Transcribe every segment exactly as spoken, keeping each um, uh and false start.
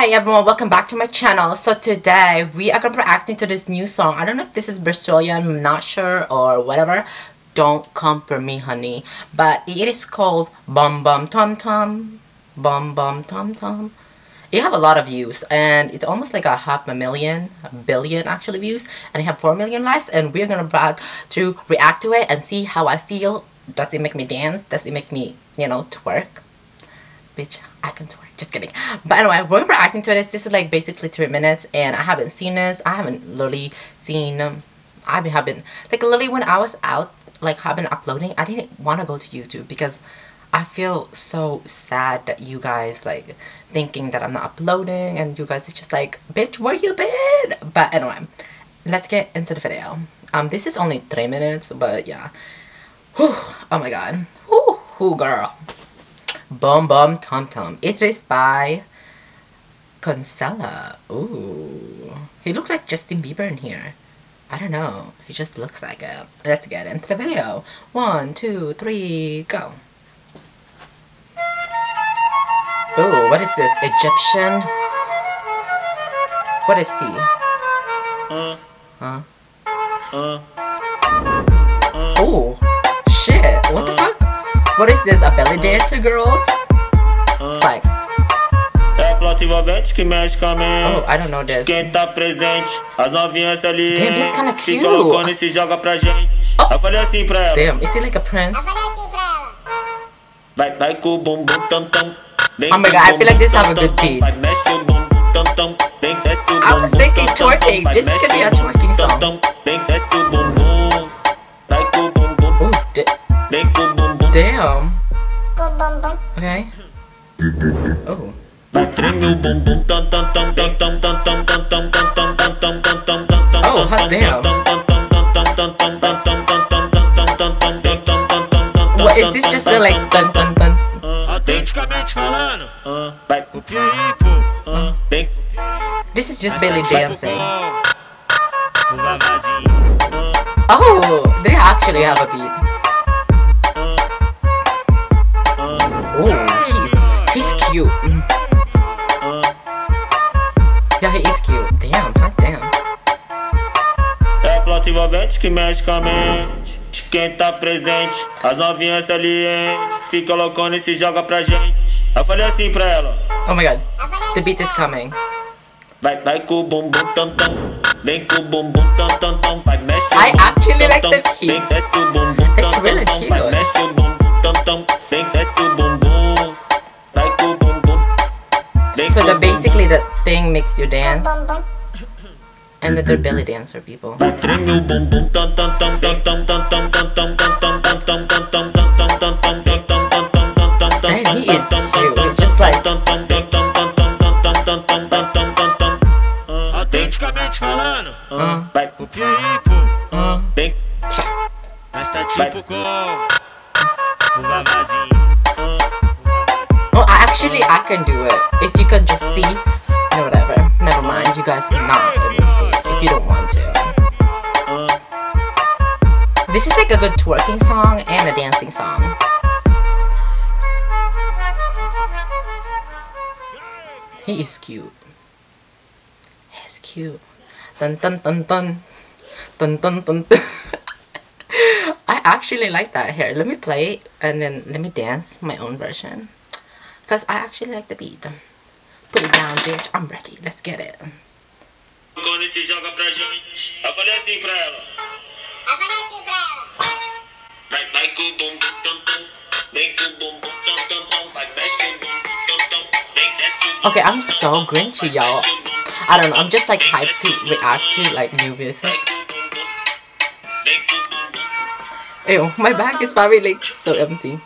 Hey everyone, welcome back to my channel. So today we are gonna be reacting to this new song. I don't know if this is Brazilian, I'm not sure, or whatever. Don't come for me, honey. But it is called Bum Bum Tam Tam. Bum Bum Tam Tam. It have a lot of views and it's almost like a half a million, a billion actually views, and it have four million likes, and we're gonna back to react to it and see how I feel. Does it make me dance? Does it make me, you know, twerk? Bitch, I can twerk. Just kidding. But anyway, we're reacting to this. This is like basically three minutes, and I haven't seen this. I haven't literally seen. Um, I haven't like literally when I was out, like I've been uploading. I didn't want to go to YouTube because I feel so sad that you guys like thinking that I'm not uploading, and you guys it's just like, bitch, where you been? But anyway, let's get into the video. Um, this is only three minutes, but yeah. Whew, oh my god. Whew, whew, girl. Bum Bum Tam Tam. It is by KondZilla. Ooh. He looks like Justin Bieber in here. I don't know. He just looks like it. Let's get into the video. One, two, three, go. Ooh, what is this? Egyptian? What is he? Uh. Huh? Uh. uh. Ooh. Shit. What uh. the fuck? What is this, a belly dancer, girls? Uh, it's like... Oh, I don't know this. Damn, he's kinda cute. Oh. Damn, is he like a prince? Oh my god, I feel like this have a good beat. I was thinking twerking. This could be a twerking song. Ooh, damn. Okay. Oh. Oh, hot damn. What is this, just a, like dun dun dun? This is just belly dancing. Oh, they actually have a beat. He's cute. Mm. Yeah, he is cute. Damn, hot damn. Oh my god, the beat is coming. I actually like the beat. It's really cute. So the basically the thing makes you dance, and that they're belly dancer people. Damn, he is cute. It's just like. Uh. Oh, actually, I can do it. If you can just see, no, whatever. Never mind. You guys are not able to see it if you don't want to. This is like a good twerking song and a dancing song. He is cute. He's cute. Dun dun dun dun. Dun dun dun dun. I actually like that. Here, let me play it and then let me dance my own version. Because I actually like the beat. Put it down, bitch. I'm ready. Let's get it. Okay, I'm so grinchy, y'all. I don't know. I'm just like hyped to react to like new music. Ew, my bag is probably like so empty.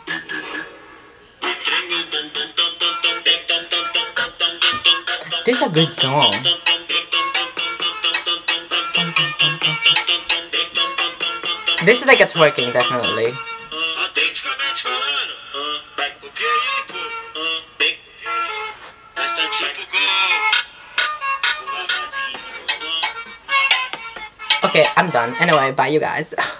This is a good song. This is like a twerking, definitely. Okay, I'm done. Anyway, bye you guys.